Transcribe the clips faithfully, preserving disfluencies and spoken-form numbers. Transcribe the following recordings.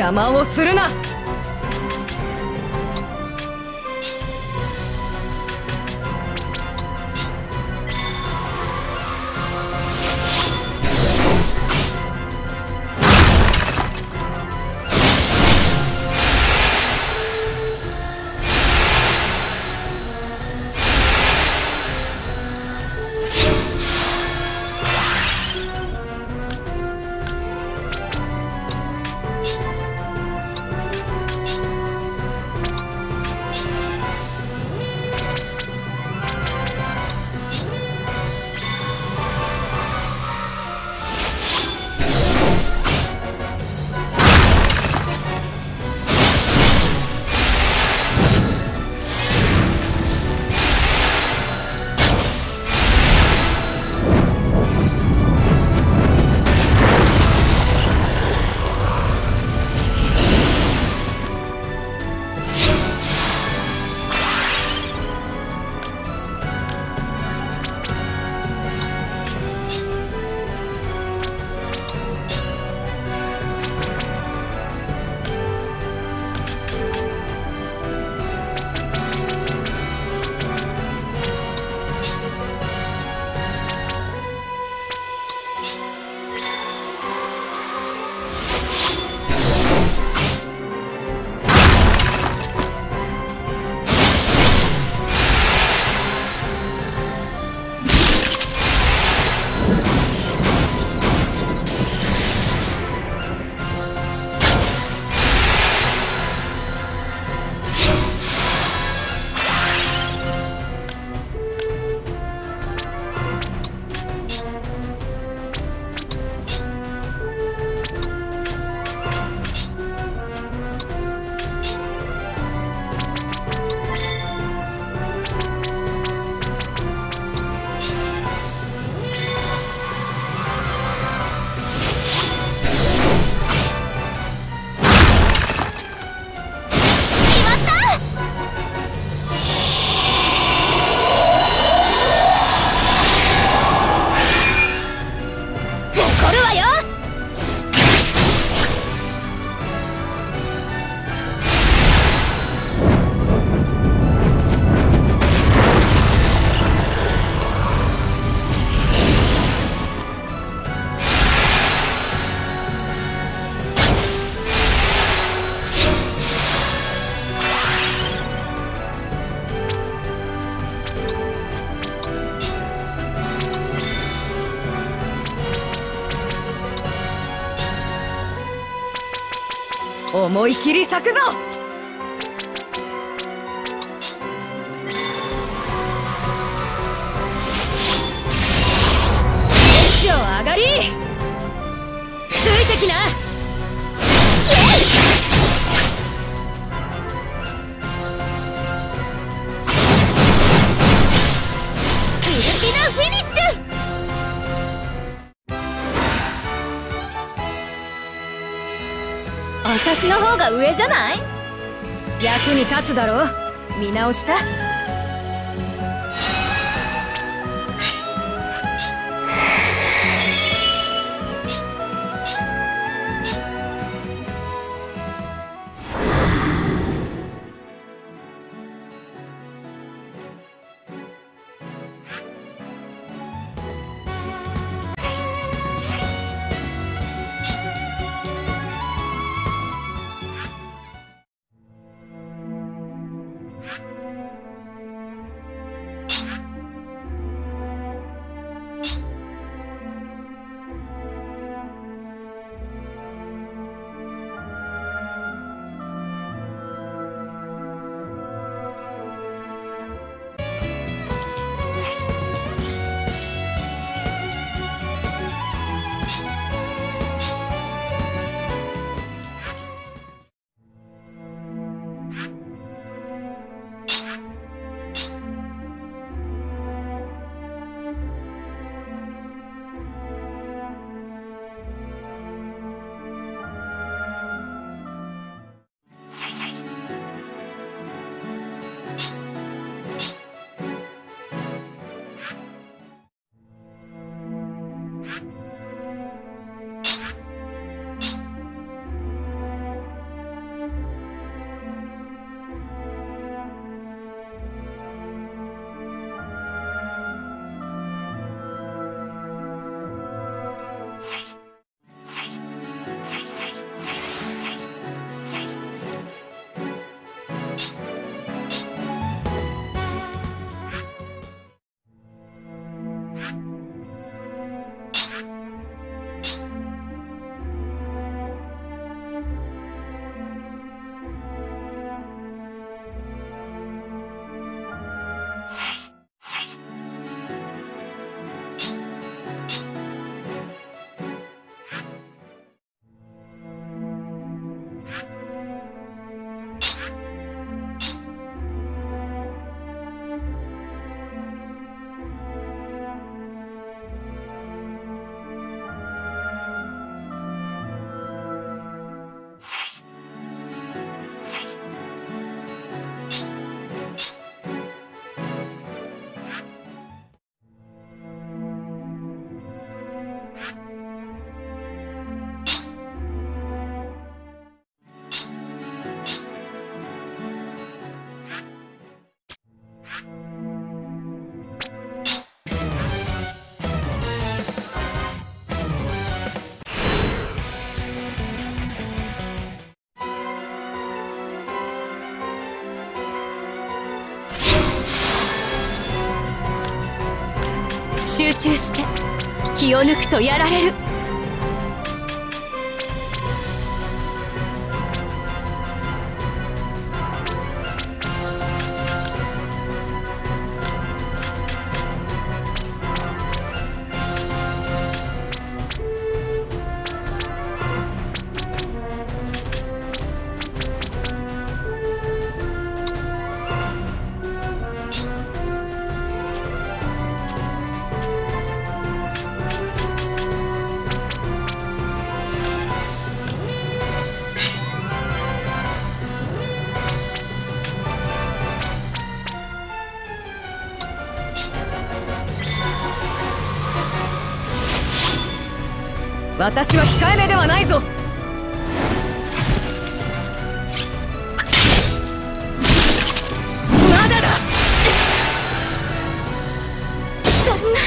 邪魔をするな。思い切り咲くぞ。一丁上がり、ついてきな。私の方が上じゃない？役に立つだろ。見直した？集中して気を抜くとやられる。私は控えめではないぞ。まだだ。そんな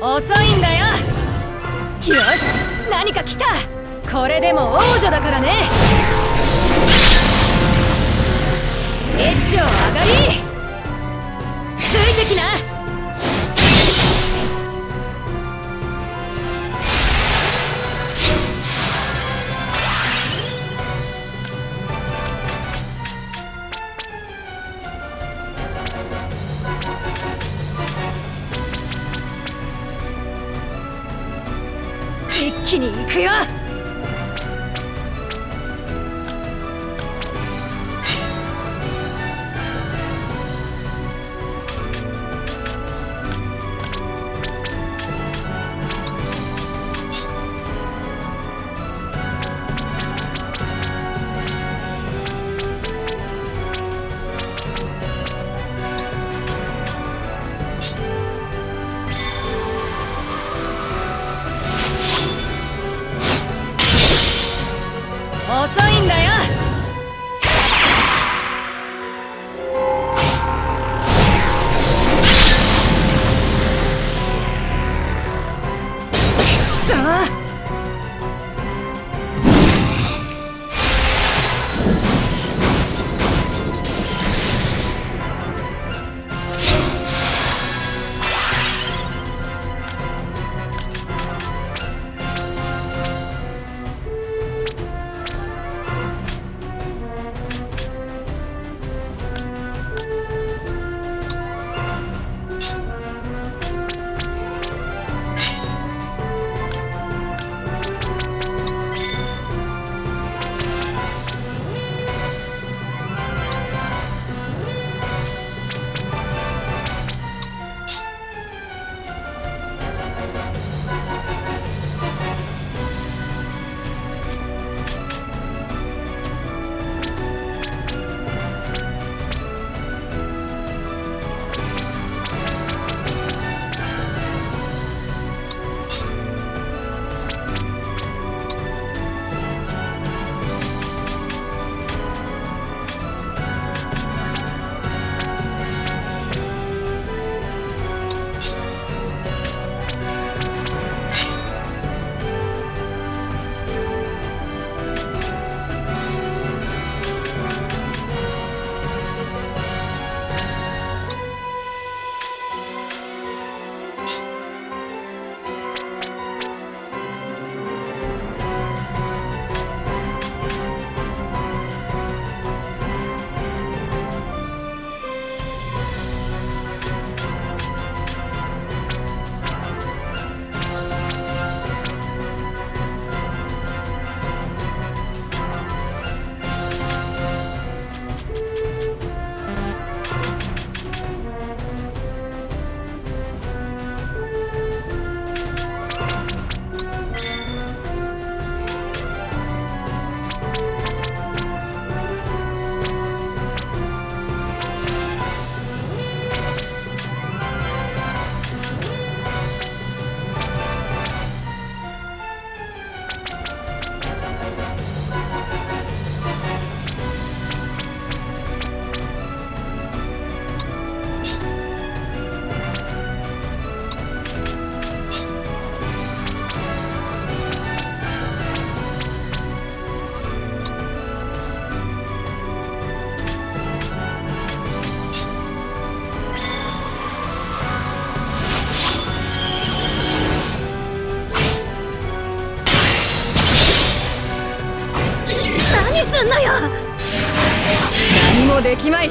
遅いんだよ。よし、何か来た。これでも王女だからね。エッジを上がり、ついてきな。一気に行くよ。できまい。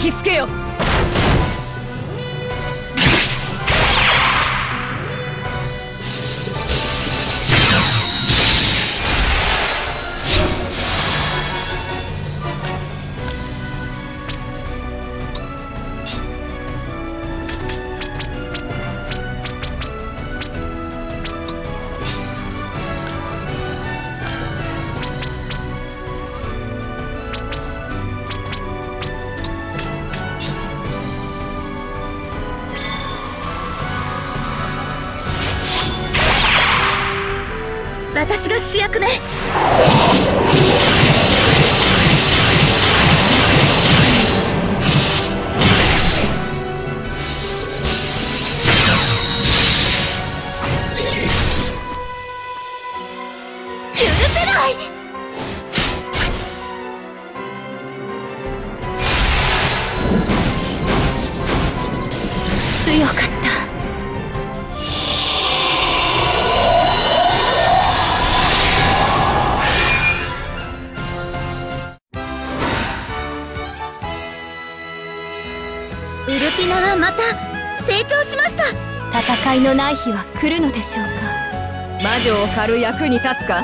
気付けよ。私が主役ね。許せない。強かった。ウルピナはまた成長しました。戦いのない日は来るのでしょうか。魔女を狩る役に立つか。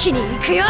気に行くよ。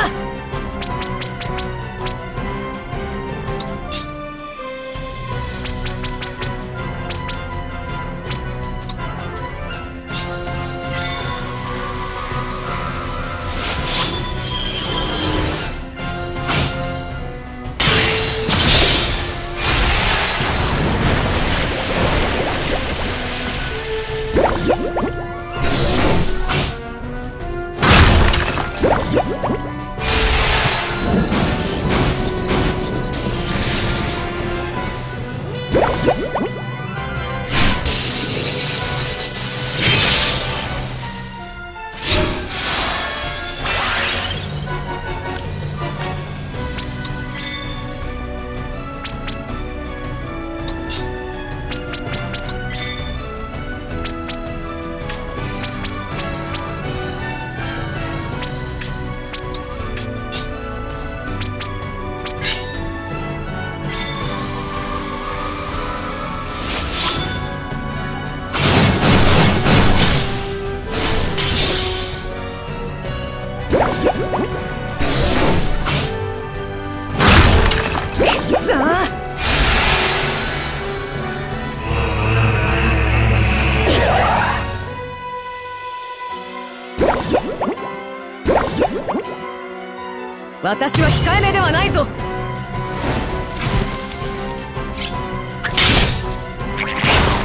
私は控えめではないぞ。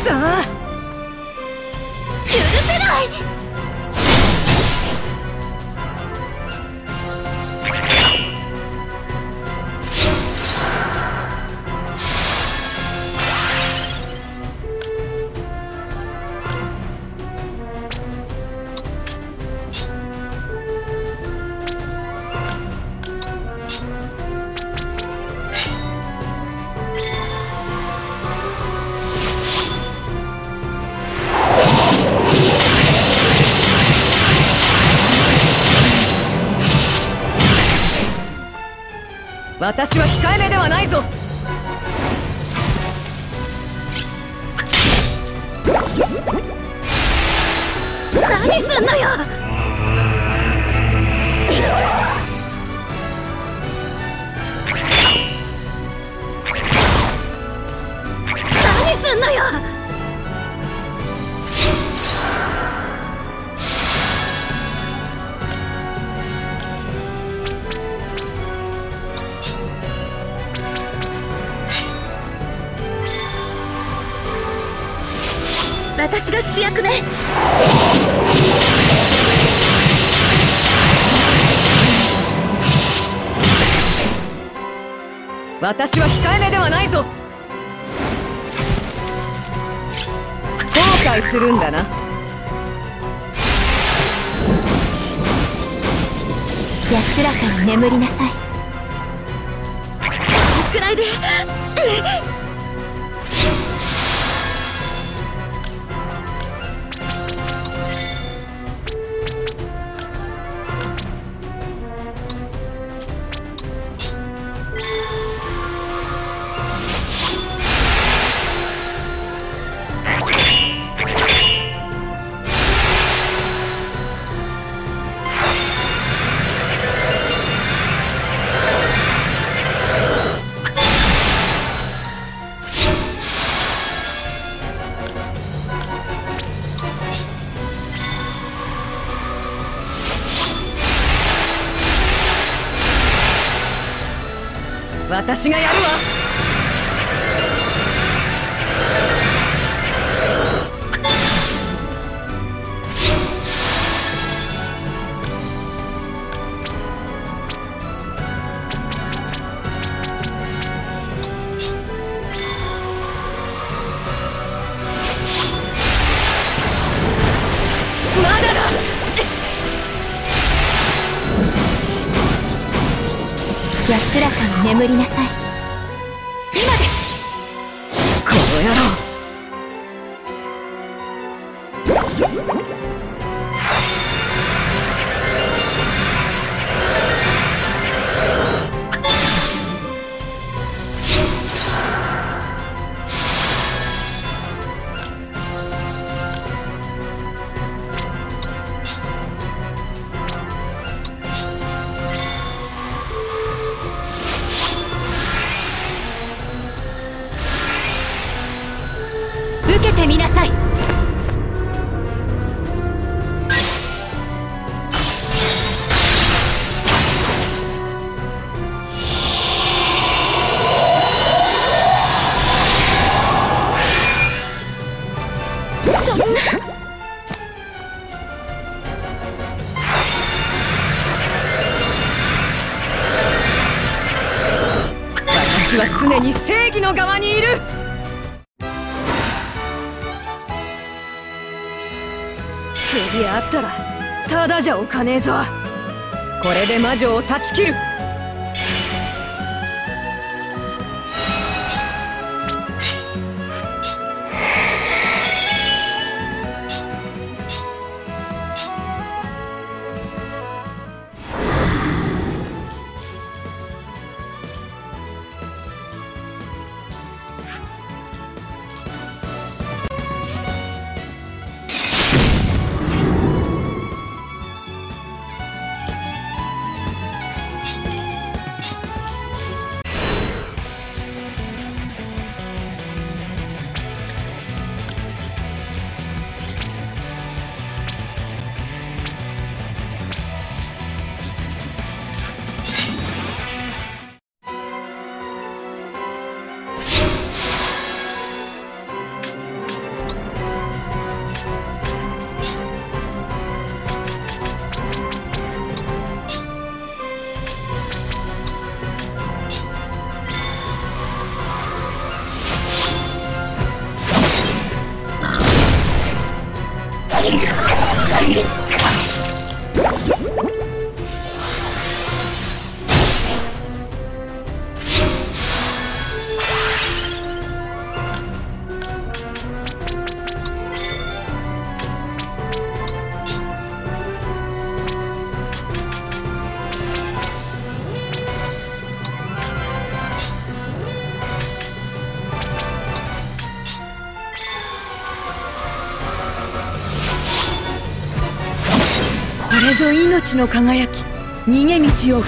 さあ、許せない。私は控えめではないぞ。何すんのよ。何すんのよ。私が主役ね。私は控えめではないぞ。後悔するんだな。安らかに眠りなさい。このくらいで私がやるわ。まだだ。安らかに眠りなさい。さい。そんな。私は常に正義の側にいる。次会ったらただじゃおかねえぞ。これで魔女を断ち切る。これぞ命の輝き、逃げ道を塞ぐ。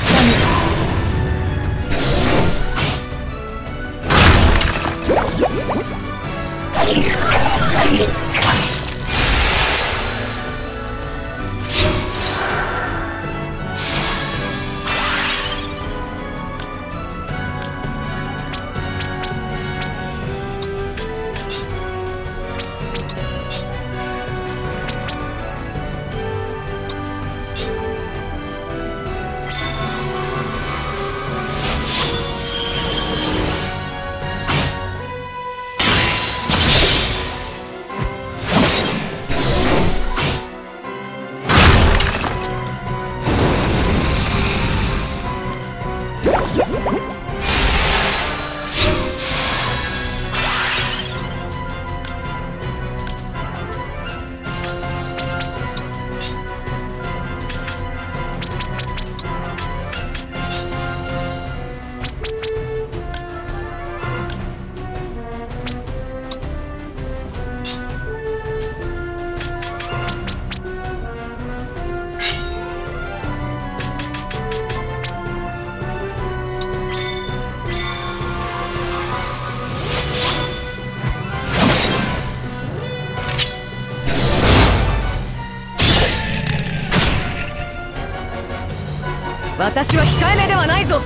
私は控えめではないぞ。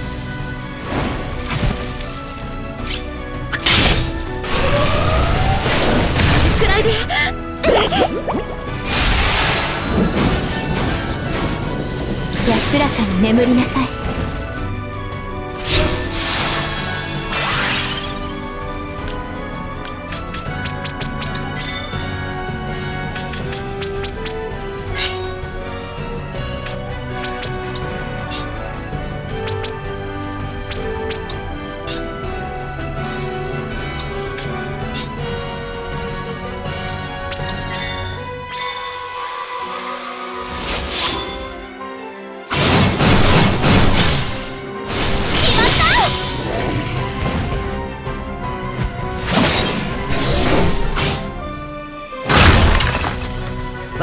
くらいで安らかに眠りなさい。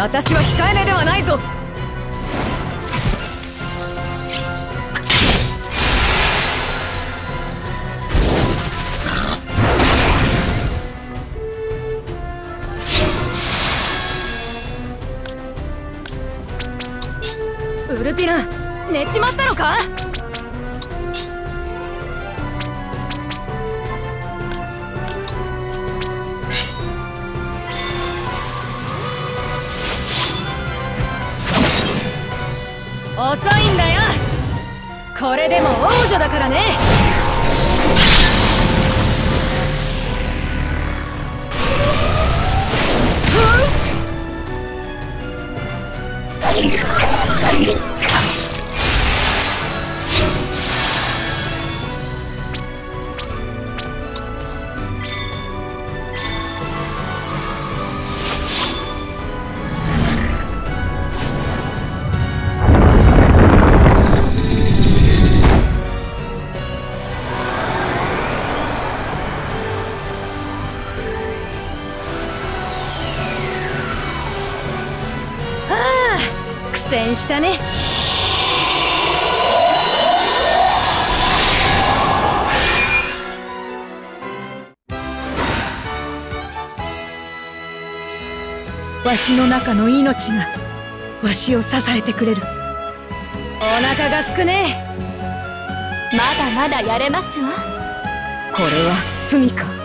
私は控えめではないぞ。ウルピラン、寝ちまったのか？遅いんだよ。これでも王女だからね。 苦戦したね。 わしの中の命がわしを支えてくれる。お腹がすくね。まだまだやれますわ。これは罪か。